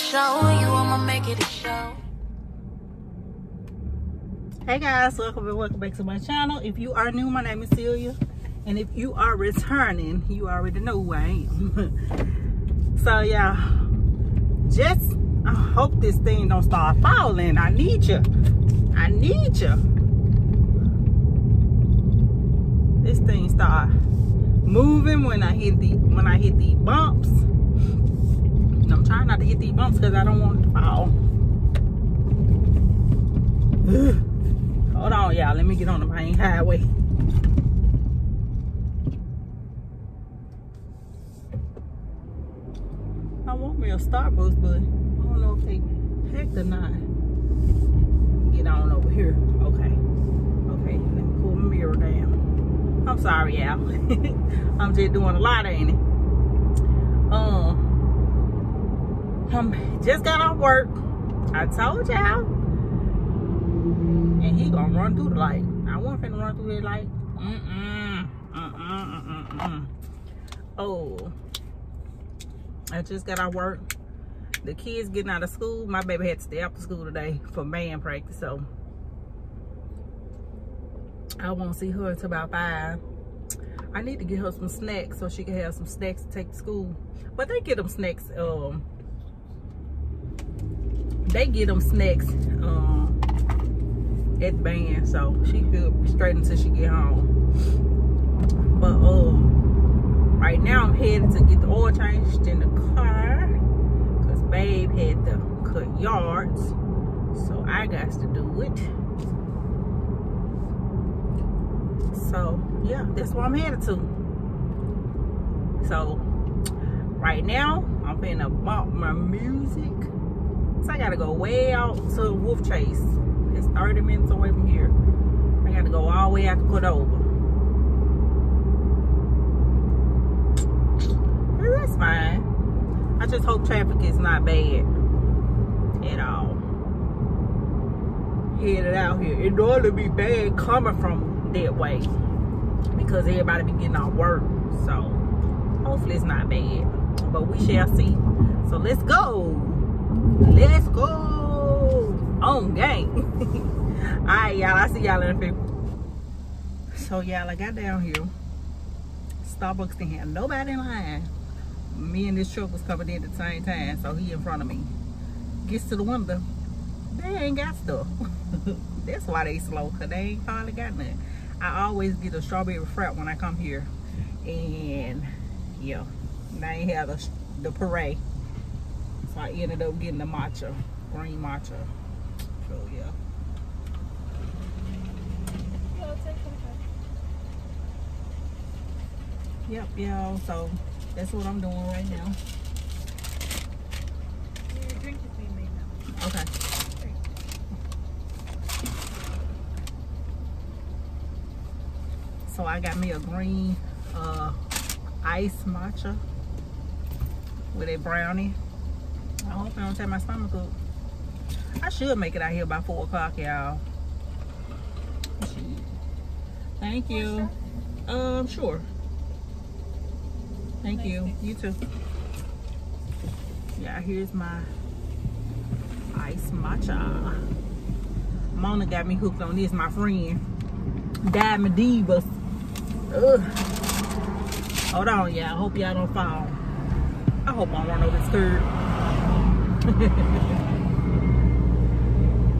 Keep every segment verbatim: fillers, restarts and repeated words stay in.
show you, I'ma make it a show. Hey guys, welcome and welcome back to my channel. If you are new, my name is Celia, and if you are returning, you already know who I am. So y'all, just I hope this thing don't start falling. I need you. I need you. This thing start moving when I hit the when I hit the bumps. And I'm trying not to hit these bumps because I don't want it to fall. Ugh. Hold on, y'all. Let me get on the main highway. I want me a Starbucks, but I don't know if they packed or not. Get on over here. Okay. Okay. Let me pull my mirror down. I'm sorry, y'all. I'm just doing a lot, ain't it? Um. Um, just got off work. I told y'all. And he gonna run through the light. I wasn't finna run through the light. Mm-mm. Mm-mm. Mm-mm. Oh. I just got off work. The kids getting out of school. My baby had to stay after school today for band practice. So I won't see her until about five. I need to get her some snacks so she can have some snacks to take to school. But they get them snacks, um, they get them snacks um, at the band, so she feel straight until she get home. But uh, right now I'm headed to get the oil changed in the car because babe had to cut yards, so I got to do it. So yeah, that's where I'm headed to. So right now I'm finna bump my music. So I gotta go way out to Wolf Chase. It's thirty minutes away from here. I gotta go all the way out to Cordova. Well, that's fine. I just hope traffic is not bad at all. Headed out here. It ought to be bad coming from that way because everybody be getting off work. So hopefully it's not bad, but we shall see. So let's go. Let's go on gang. All right, y'all. I see y'all in a few. So y'all, I got down here. Starbucks didn't have nobody in line. Me and this truck was coming in at the same time, so he in front of me. Gets to the window, they ain't got stuff. That's why they slow, cause they ain't hardly got nothing. I always get a strawberry frap when I come here, and yeah, they have the the puree. So I ended up getting the matcha, green matcha. So yeah. Yo, take yep, y'all. So that's what I'm doing right now. You drink it to me now. Okay. Drink. So I got me a green uh, ice matcha with a brownie. I hope I don't take my stomach up. I should make it out here by four o'clock, y'all. Thank you. Um, sure. Thank you. You too. Yeah, here's my ice matcha. Mona got me hooked on this, my friend. Diamond Divas. Ugh. Hold on, y'all. I hope y'all don't fall. I hope I don't run over this curb.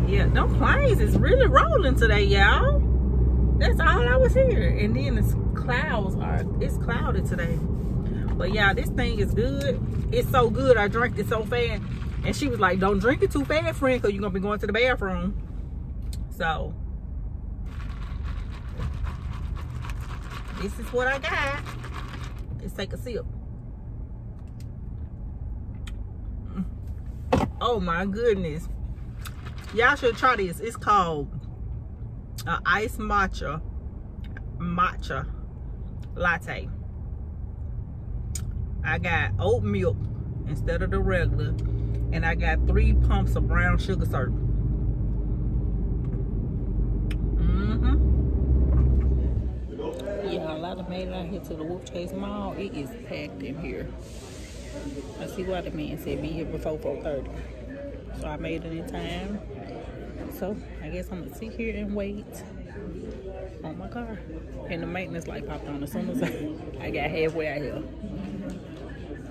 Yeah, them planes is really rolling today, y'all. That's all I was hearing. And then the clouds are, it's clouded today. But y'all, this thing is good. It's so good. I drank it so fast. And she was like, don't drink it too fast, friend, because you're going to be going to the bathroom. So, this is what I got. Let's take a sip. Oh my goodness, y'all should try this. It's called uh, ice matcha matcha latte. I got oat milk instead of the regular, and I got three pumps of brown sugar syrup. Mm-hmm. Yeah, a lot of made it out here to the Wolf Chase Mall. It is packed in here. I see why the man said be here before four thirty. So I made it in time. So I guess I'm gonna sit here and wait on my car. And the maintenance light popped on as soon as I, I got halfway out here.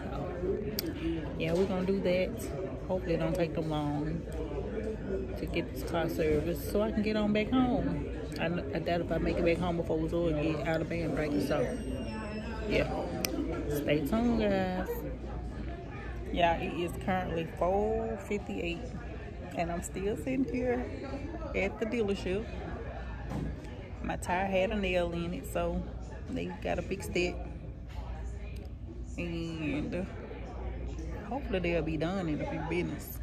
So yeah, we're gonna do that. Hopefully it don't take them long to get this car serviced so I can get on back home. I, I doubt if I make it back home before it's over and get out of band break. So yeah, stay tuned, guys. Yeah, it is currently four fifty-eight and I'm still sitting here at the dealership. My tire had a nail in it, so they gotta fix it, and hopefully they'll be done in a few minutes.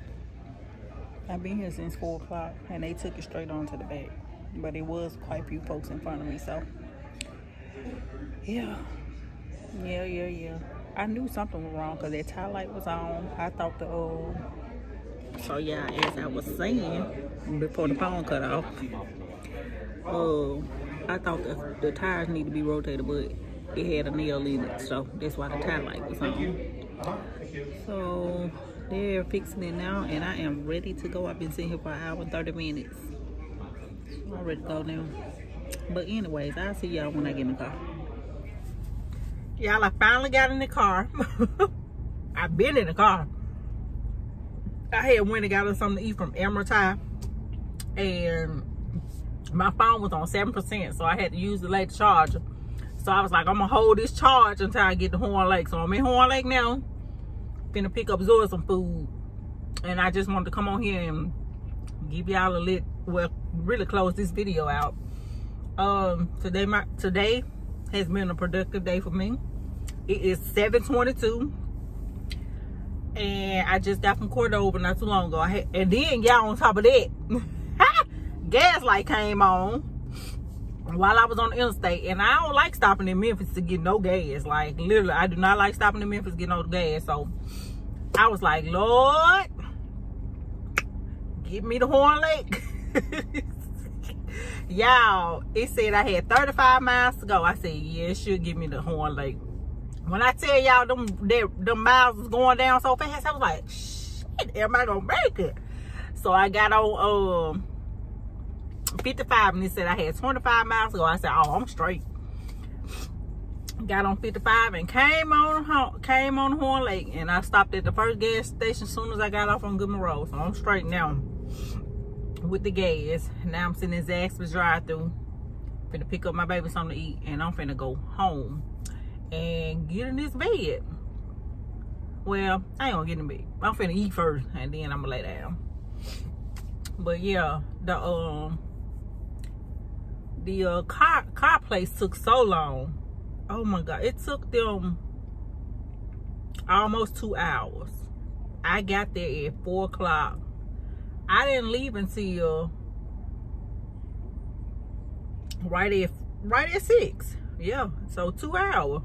I've been here since four o'clock and they took it straight on to the back, but it was quite a few folks in front of me, so yeah. Yeah, yeah, yeah. I knew something was wrong because that tail light was on. I thought the old... Uh, so, yeah, as I was saying before the phone cut off, uh, I thought the, the tires need to be rotated, but it had a nail in it. So, that's why the tail light was on. So, they're fixing it now, and I am ready to go. I've been sitting here for an hour and thirty minutes. So I'm ready to go now. But anyways, I'll see y'all when I get in the car. Y'all, I finally got in the car. I've been in the car. I had went and got us something to eat from Emerald Thai, and my phone was on seven percent, so I had to use the late charger. So I was like, I'm going to hold this charge until I get to Horn Lake. So I'm in Horn Lake now. Finna pick up Zoe some food. And I just wanted to come on here and give y'all a lit, well, really close this video out. Um, today, my, today, has been a productive day for me. It is seven twenty-two and I just got from Cordova not too long ago. I had, and then y'all, on top of that, gas light came on while I was on the interstate, and I don't like stopping in Memphis to get no gas. Like, literally, I do not like stopping in Memphis to get no gas. So I was like, Lord, give me the Horn Lake. Y'all, it said I had thirty-five miles to go. I said, yeah, it should give me the Horn Lake. When I tell y'all them, them miles was going down so fast, I was like, shit, am I gonna make it? So I got on um, fifty-five, and it said I had twenty-five miles to go. I said, oh, I'm straight. Got on fifty-five and came on came on Horn Lake, and I stopped at the first gas station as soon as I got off on Goodman Road. So I'm straight now with the gas. Now I'm sitting in Zasper's drive through, finna pick up my baby something to eat, and I'm finna go home and get in this bed. Well, I ain't gonna get in bed. I'm finna eat first and then I'm gonna lay down. But yeah, the um the uh car car place took so long. Oh my god, it took them almost two hours. I got there at four o'clock. I didn't leave until right at right at six. Yeah, so two hour.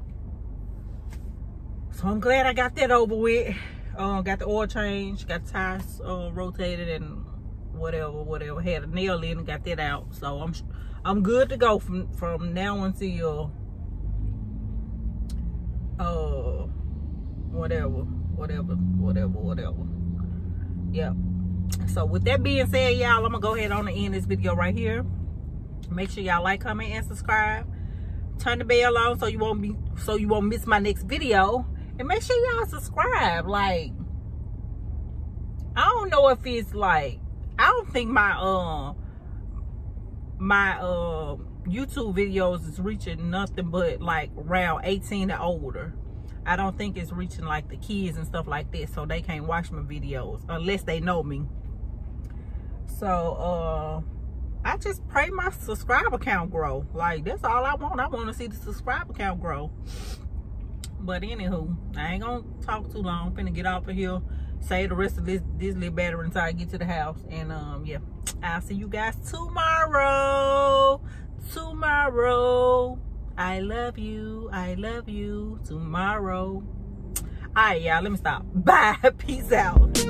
So I'm glad I got that over with. Um, got the oil change, got the tires uh, rotated and whatever, whatever. Had a nail in and got that out. So I'm I'm good to go from from now until uh whatever, whatever, whatever, whatever. Yep. So with that being said, y'all, I'm gonna go ahead on and end this video right here. Make sure y'all like, comment, and subscribe. Turn the bell on so you won't be so you won't miss my next video. And make sure y'all subscribe. Like, I don't know if it's like, I don't think my uh my uh YouTube videos is reaching nothing but like around eighteen and older. I don't think it's reaching like the kids and stuff like that, so they can't watch my videos unless they know me. So uh I just pray my subscriber count grow. Like, that's all I want. I want to see the subscriber count grow. But anywho, I ain't gonna talk too long. I'm finna get off of here, save the rest of this this little battery until I get to the house, and um yeah, I'll see you guys tomorrow. Tomorrow. I love you. I love you. Tomorrow. All right, y'all. Let me stop. Bye. Peace out.